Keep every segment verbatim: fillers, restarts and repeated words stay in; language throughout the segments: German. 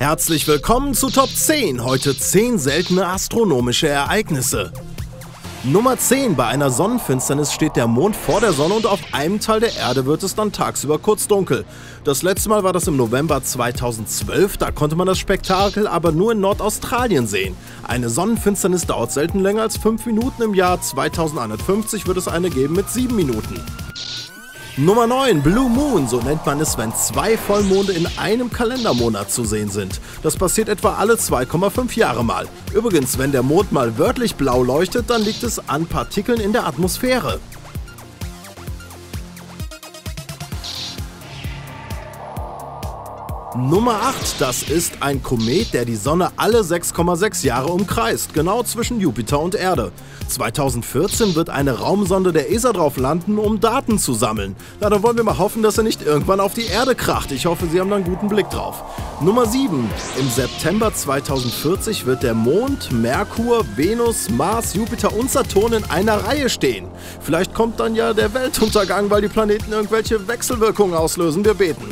Herzlich willkommen zu Top zehn, heute zehn seltene astronomische Ereignisse. Nummer zehn, bei einer Sonnenfinsternis steht der Mond vor der Sonne und auf einem Teil der Erde wird es dann tagsüber kurz dunkel. Das letzte Mal war das im November zweitausendzwölf, da konnte man das Spektakel aber nur in Nordaustralien sehen. Eine Sonnenfinsternis dauert selten länger als fünf Minuten, im Jahr zweitausendeinhundertfünfzig wird es eine geben mit sieben Minuten. Nummer neun, Blue Moon, so nennt man es, wenn zwei Vollmonde in einem Kalendermonat zu sehen sind. Das passiert etwa alle zwei Komma fünf Jahre mal. Übrigens, wenn der Mond mal wörtlich blau leuchtet, dann liegt es an Partikeln in der Atmosphäre. Nummer acht, das ist ein Komet, der die Sonne alle sechs Komma sechs Jahre umkreist, genau zwischen Jupiter und Erde. zweitausendvierzehn wird eine Raumsonde der E S A drauf landen, um Daten zu sammeln. Na, dann wollen wir mal hoffen, dass er nicht irgendwann auf die Erde kracht. Ich hoffe, Sie haben da einen guten Blick drauf. Nummer sieben, im September zweitausendvierzig wird der Mond, Merkur, Venus, Mars, Jupiter und Saturn in einer Reihe stehen. Vielleicht kommt dann ja der Weltuntergang, weil die Planeten irgendwelche Wechselwirkungen auslösen. Wir beten.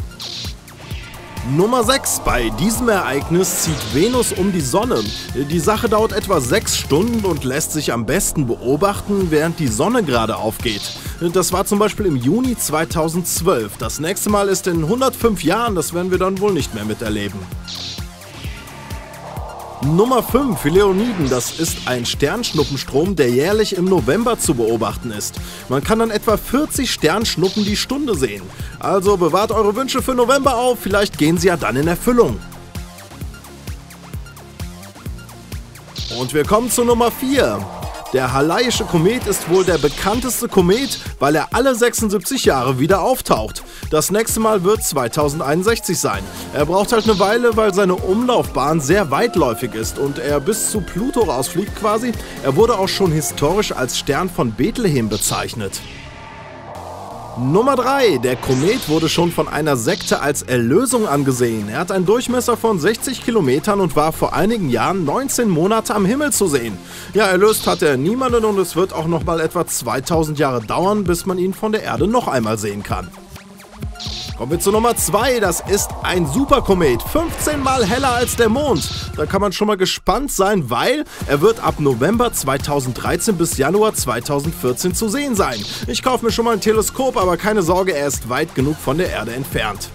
Nummer sechs. Bei diesem Ereignis zieht Venus um die Sonne. Die Sache dauert etwa sechs Stunden und lässt sich am besten beobachten, während die Sonne gerade aufgeht. Das war zum Beispiel im Juni zweitausendzwölf. Das nächste Mal ist in hundertfünf Jahren, das werden wir dann wohl nicht mehr miterleben. Nummer fünf, Leoniden, das ist ein Sternschnuppenstrom, der jährlich im November zu beobachten ist. Man kann dann etwa vierzig Sternschnuppen die Stunde sehen. Also bewahrt eure Wünsche für November auf, vielleicht gehen sie ja dann in Erfüllung. Und wir kommen zu Nummer vier. Der Halleysche Komet ist wohl der bekannteste Komet, weil er alle sechsundsiebzig Jahre wieder auftaucht. Das nächste Mal wird zweitausendeinundsechzig sein. Er braucht halt eine Weile, weil seine Umlaufbahn sehr weitläufig ist und er bis zu Pluto rausfliegt quasi. Er wurde auch schon historisch als Stern von Bethlehem bezeichnet. Nummer drei. Der Komet wurde schon von einer Sekte als Erlösung angesehen. Er hat einen Durchmesser von sechzig Kilometern und war vor einigen Jahren neunzehn Monate am Himmel zu sehen. Ja, erlöst hat er niemanden und es wird auch noch mal etwa zweitausend Jahre dauern, bis man ihn von der Erde noch einmal sehen kann. Kommen wir zu Nummer zwei, das ist ein Superkomet, fünfzehn Mal heller als der Mond. Da kann man schon mal gespannt sein, weil er wird ab November zweitausenddreizehn bis Januar zweitausendvierzehn zu sehen sein. Ich kaufe mir schon mal ein Teleskop, aber keine Sorge, er ist weit genug von der Erde entfernt.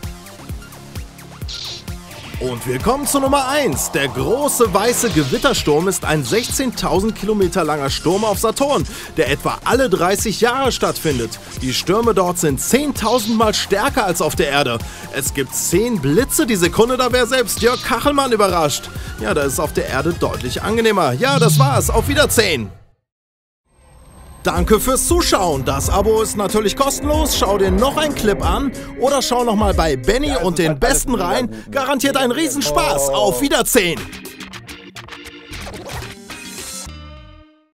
Und wir kommen zu Nummer eins. Der große weiße Gewittersturm ist ein sechzehntausend Kilometer langer Sturm auf Saturn, der etwa alle dreißig Jahre stattfindet. Die Stürme dort sind zehntausend Mal stärker als auf der Erde. Es gibt zehn Blitze die Sekunde, da wäre selbst Jörg Kachelmann überrascht. Ja, da ist es auf der Erde deutlich angenehmer. Ja, das war's. Auf Wiedersehen. Danke fürs Zuschauen. Das Abo ist natürlich kostenlos. Schau dir noch einen Clip an oder schau nochmal bei Benny und den Besten rein. Garantiert ein Riesenspaß. Auf Wiedersehen.